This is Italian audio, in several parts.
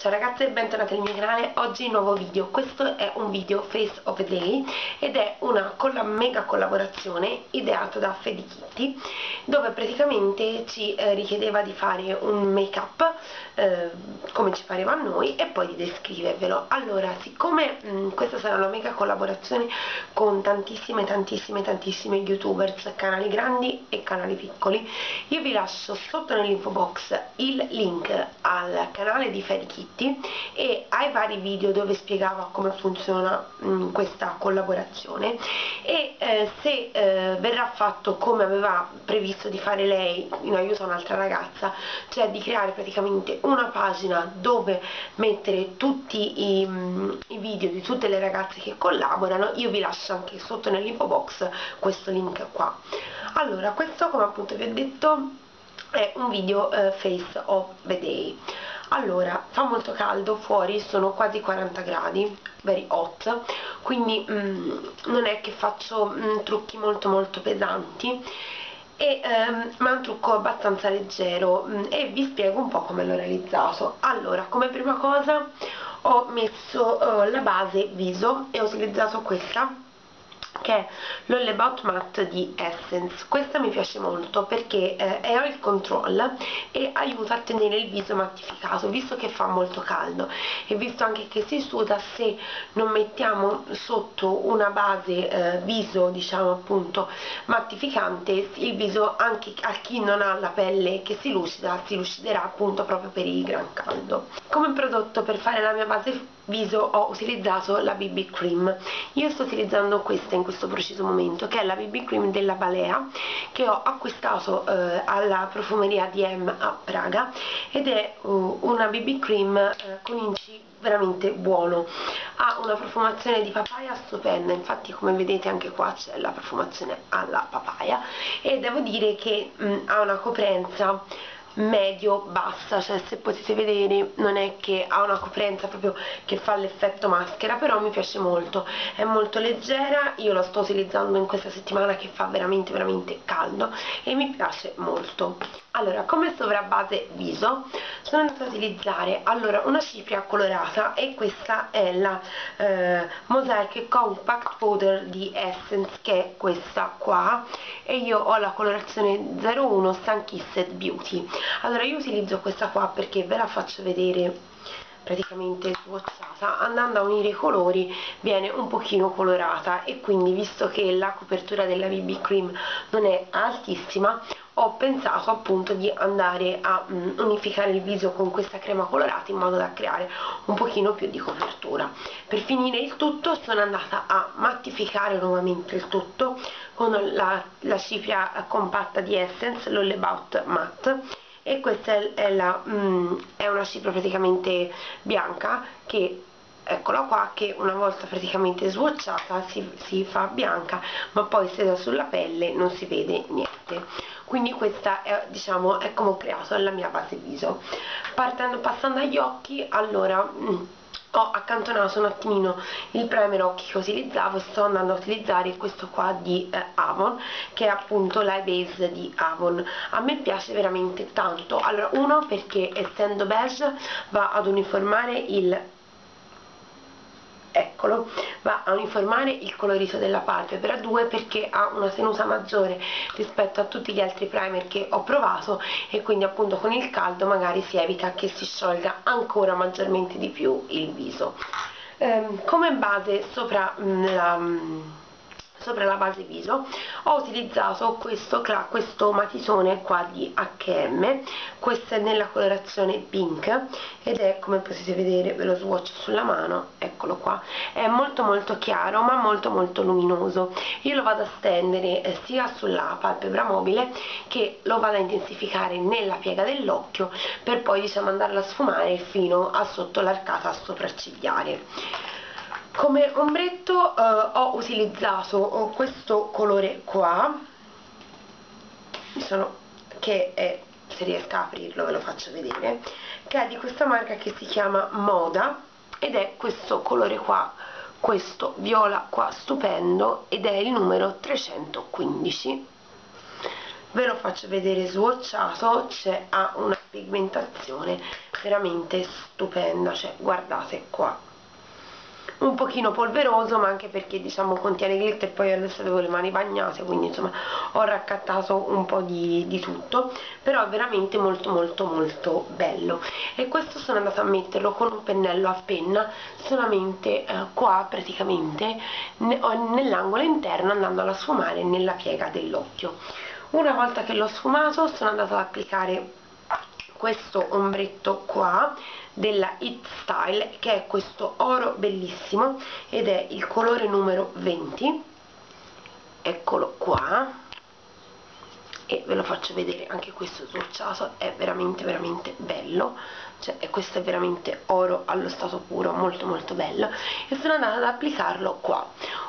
Ciao ragazze, bentornate nel mio canale. Oggi nuovo video, questo è un video Face of the Day ed è una mega collaborazione ideata da Fedy Kitty, dove praticamente ci richiedeva di fare un make up come ci pareva a noi e poi di descrivervelo. Allora, siccome questa sarà una mega collaborazione con tantissime youtubers, canali grandi e canali piccoli, io vi lascio sotto nell'info box il link al canale di Fedy Kitty e ai vari video dove spiegava come funziona questa collaborazione e se verrà fatto come aveva previsto di fare lei in aiuto a un'altra ragazza, cioè di creare praticamente una pagina dove mettere tutti i video di tutte le ragazze che collaborano. Io vi lascio anche sotto nell'info box questo link qua. Allora, questo, come appunto vi ho detto, è un video Face of the Day. Allora, fa molto caldo fuori, sono quasi 40 gradi, very hot, quindi non è che faccio trucchi molto pesanti, ma è un trucco abbastanza leggero e vi spiego un po' come l'ho realizzato. Allora, come prima cosa ho messo la base viso e ho utilizzato questa, che è l'All About Matte di Essence. Questa mi piace molto perché è oil control e aiuta a tenere il viso mattificato, visto che fa molto caldo e visto anche che si suda se non mettiamo sotto una base viso, diciamo appunto mattificante. Il viso, anche a chi non ha la pelle che si lucida, si luciderà appunto proprio per il gran caldo. Come prodotto per fare la mia base viso ho utilizzato la BB cream. Io sto utilizzando questa in questo preciso momento, che è la BB cream della Balea, che ho acquistato alla profumeria DM a Praga, ed è una BB cream con inci veramente buono, ha una profumazione di papaya stupenda. Infatti, come vedete, anche qua c'è la profumazione alla papaya e devo dire che ha una coprenza medio-bassa, cioè se potete vedere non è che ha una coprenza proprio che fa l'effetto maschera, però mi piace molto, è molto leggera. Io la sto utilizzando in questa settimana che fa veramente caldo e mi piace molto. Allora, come sovrabbase viso sono andata a utilizzare una cipria colorata, e questa è la Mosaic Compact Powder di Essence, che è questa qua, e io ho la colorazione 01 Sun Kissed Beauty. Allora, io utilizzo questa qua perché ve la faccio vedere praticamente swatchata, andando a unire i colori viene un pochino colorata, e quindi, visto che la copertura della BB cream non è altissima, ho pensato appunto di andare a unificare il viso con questa crema colorata in modo da creare un pochino più di copertura. Per finire il tutto sono andata a mattificare nuovamente il tutto con la cipria compatta di Essence, l'All About Matte, e questa è una cipria praticamente bianca, che eccola qua, che una volta praticamente swatchata si fa bianca, ma poi stesa sulla pelle non si vede niente. Quindi questa è, diciamo, è come ho creato la mia base viso. Passando agli occhi, allora ho accantonato un attimino il primer occhi che utilizzavo e sto andando a utilizzare questo qua di Avon, che è appunto l'eye base di Avon. A me piace veramente tanto. Allora, uno, perché essendo beige va ad uniformare il colorito della palpebra. Due, perché ha una tenuta maggiore rispetto a tutti gli altri primer che ho provato, e quindi appunto con il caldo magari si evita che si sciolga ancora maggiormente di più il viso. Come base sopra la base viso ho utilizzato questo matitone qua di HM, questo è nella colorazione pink ed è, come potete vedere, ve lo swatch sulla mano, eccolo qua, è molto chiaro ma molto luminoso. Io lo vado a stendere sia sulla palpebra mobile che lo vado a intensificare nella piega dell'occhio, per poi, diciamo, andarlo a sfumare fino a sotto l'arcata sopraccigliare. Come ombretto ho utilizzato questo colore qua, che è, se riesco a aprirlo ve lo faccio vedere, che è di questa marca che si chiama Moda, ed è questo colore qua, questo viola qua stupendo, ed è il numero 315. Ve lo faccio vedere swatchato, c'è una pigmentazione veramente stupenda, cioè guardate qua, un pochino polveroso, ma anche perché diciamo contiene glitter. Poi adesso avevo le mani bagnate, quindi insomma ho raccattato un po' di tutto, però è veramente molto molto molto bello. E questo sono andata a metterlo con un pennello a penna solamente qua, praticamente nell'angolo interno, andandolo a sfumare nella piega dell'occhio. Una volta che l'ho sfumato sono andata ad applicare questo ombretto qua della It Style, che è questo oro bellissimo ed è il colore numero 20, eccolo qua, e ve lo faccio vedere anche questo swatchato. È veramente veramente bello, cioè questo è veramente oro allo stato puro, molto molto bello. E sono andata ad applicarlo qua.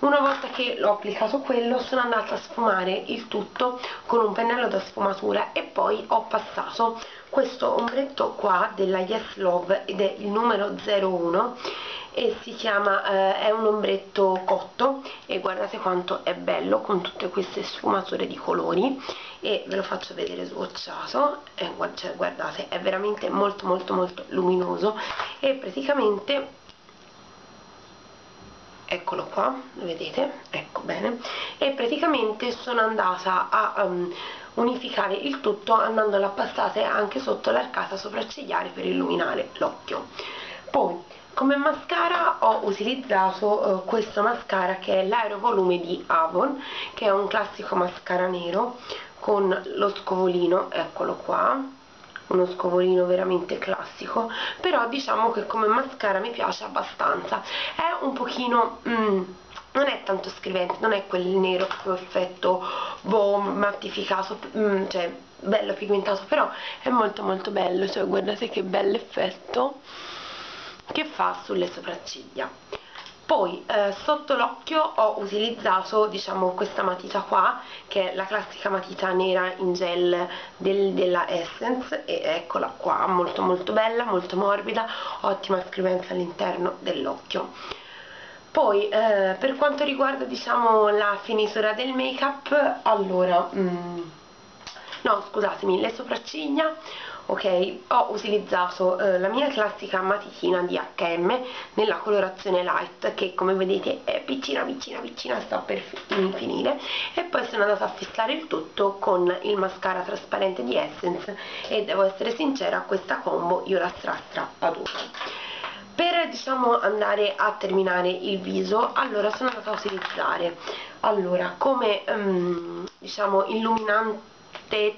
Una volta che l'ho applicato quello, sono andata a sfumare il tutto con un pennello da sfumatura e poi ho passato questo ombretto qua della Yes Love ed è il numero 01 e si chiama, è un ombretto cotto e guardate quanto è bello con tutte queste sfumature di colori, e ve lo faccio vedere swatchato. Cioè, guardate, è veramente molto molto molto luminoso e praticamente eccolo qua, lo vedete? Ecco bene. E praticamente sono andata a unificare il tutto andandola a passare anche sotto l'arcata sopraccigliare per illuminare l'occhio. Poi come mascara ho utilizzato questo mascara che è l'aerovolume di Avon, che è un classico mascara nero con lo scovolino, eccolo qua, uno scovolino veramente classico, però diciamo che come mascara mi piace abbastanza. È un pochino... non è tanto scrivente, non è quel nero perfetto, boh, mattificato, cioè bello pigmentato, però è molto molto bello, cioè guardate che bello effetto che fa sulle sopracciglia. Poi sotto l'occhio ho utilizzato diciamo questa matita qua, che è la classica matita nera in gel della Essence, e eccola qua, molto molto bella, molto morbida, ottima scrivenza all'interno dell'occhio. Poi per quanto riguarda diciamo la finitura del make up, allora no scusatemi, le sopracciglia, ok, ho utilizzato la mia classica matitina di HM nella colorazione light, che come vedete è piccina piccina piccina, sta per finire, e poi sono andata a fissare il tutto con il mascara trasparente di Essence, e devo essere sincera, questa combo io la adoro. Per diciamo andare a terminare il viso, allora sono andata a utilizzare come diciamo illuminante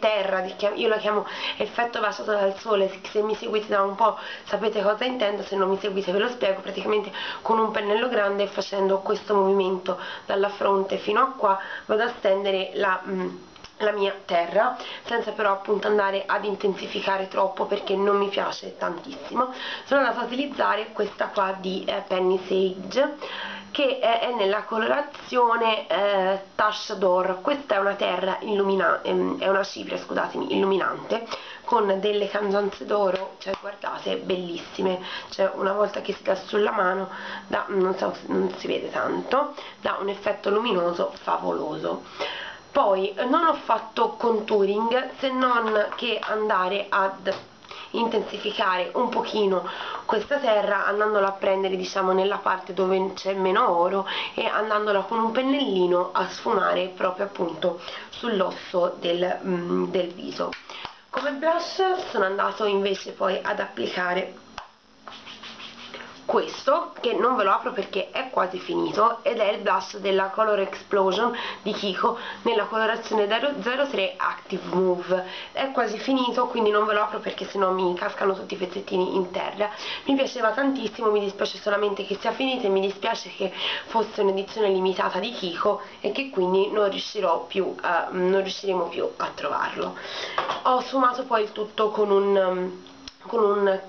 terra, io la chiamo effetto baciato dal sole, se mi seguite da un po' sapete cosa intendo, se non mi seguite ve lo spiego. Praticamente con un pennello grande, facendo questo movimento dalla fronte fino a qua, vado a stendere la mia terra, senza però appunto andare ad intensificare troppo, perché non mi piace tantissimo. Sono andata a utilizzare questa qua di Penny Sage, che è nella colorazione Touch d'Or. Questa è una terra illuminante, è una cipria, scusatemi, illuminante, con delle cangianze d'oro, cioè guardate, bellissime, cioè una volta che si dà sulla mano, non si vede tanto, dà un effetto luminoso favoloso. Poi non ho fatto contouring, se non che andare ad intensificare un pochino questa terra, andandola a prendere diciamo nella parte dove c'è meno oro e andandola con un pennellino a sfumare proprio appunto sull'osso del viso. Come blush sono andato invece poi ad applicare questo, che non ve lo apro perché è quasi finito, ed è il blush della Color Explosion di Kiko nella colorazione 03 Active Move. È quasi finito, quindi non ve lo apro perché sennò mi cascano tutti i pezzettini in terra. Mi piaceva tantissimo, mi dispiace solamente che sia finita e mi dispiace che fosse un'edizione limitata di Kiko e che quindi non riusciremo più a trovarlo. Ho sfumato poi il tutto con un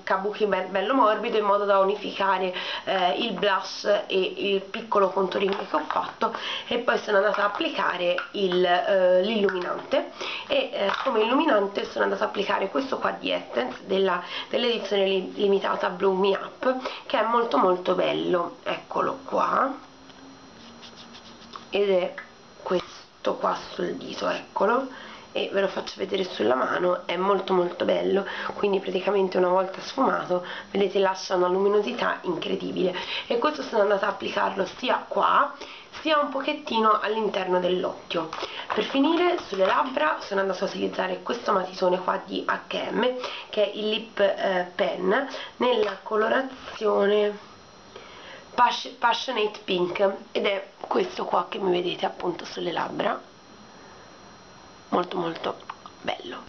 kabuki bello morbido, in modo da unificare il blush e il piccolo contouring che ho fatto, e poi sono andata ad applicare l'illuminante, e come illuminante sono andata ad applicare questo qua di Ettenz dell'edizione limitata Bloom Me Up, che è molto molto bello, eccolo qua, ed è questo qua sul dito, eccolo, e ve lo faccio vedere sulla mano, è molto molto bello. Quindi praticamente una volta sfumato, vedete, lascia una luminosità incredibile, e questo sono andata a applicarlo sia qua sia un pochettino all'interno dell'occhio. Per finire, sulle labbra sono andata a utilizzare questo matitone qua di HM, che è il Lip Pen nella colorazione Passionate Pink, ed è questo qua che mi vedete appunto sulle labbra, molto molto bello.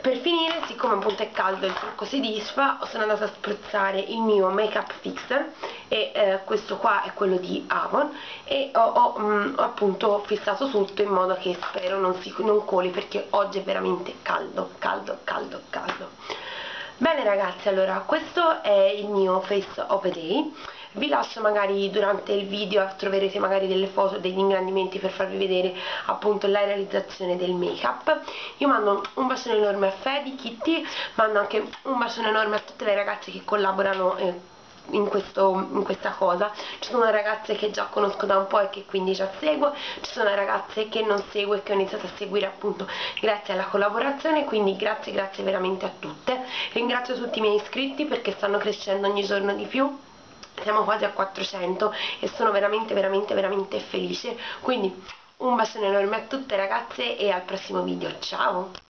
Per finire, siccome appunto è caldo e il trucco si disfa, sono andata a spruzzare il mio Make Up Fixer, e questo qua è quello di Avon, e ho appunto fissato tutto in modo che spero non coli, perché oggi è veramente caldo, caldo, caldo, caldo. Bene ragazzi, allora questo è il mio Face of the Day. Vi lascio magari durante il video, troverete magari delle foto, degli ingrandimenti per farvi vedere appunto la realizzazione del make up. Io mando un bacione enorme a Fedy Kitty, mando anche un bacione enorme a tutte le ragazze che collaborano in questa cosa. Ci sono ragazze che già conosco da un po' e che quindi già seguo, ci sono ragazze che non seguo e che ho iniziato a seguire appunto grazie alla collaborazione, quindi grazie, grazie veramente a tutte. Ringrazio tutti i miei iscritti perché stanno crescendo ogni giorno di più, siamo quasi a 400 e sono veramente veramente veramente felice. Quindi un bacione enorme a tutte ragazze e al prossimo video, ciao!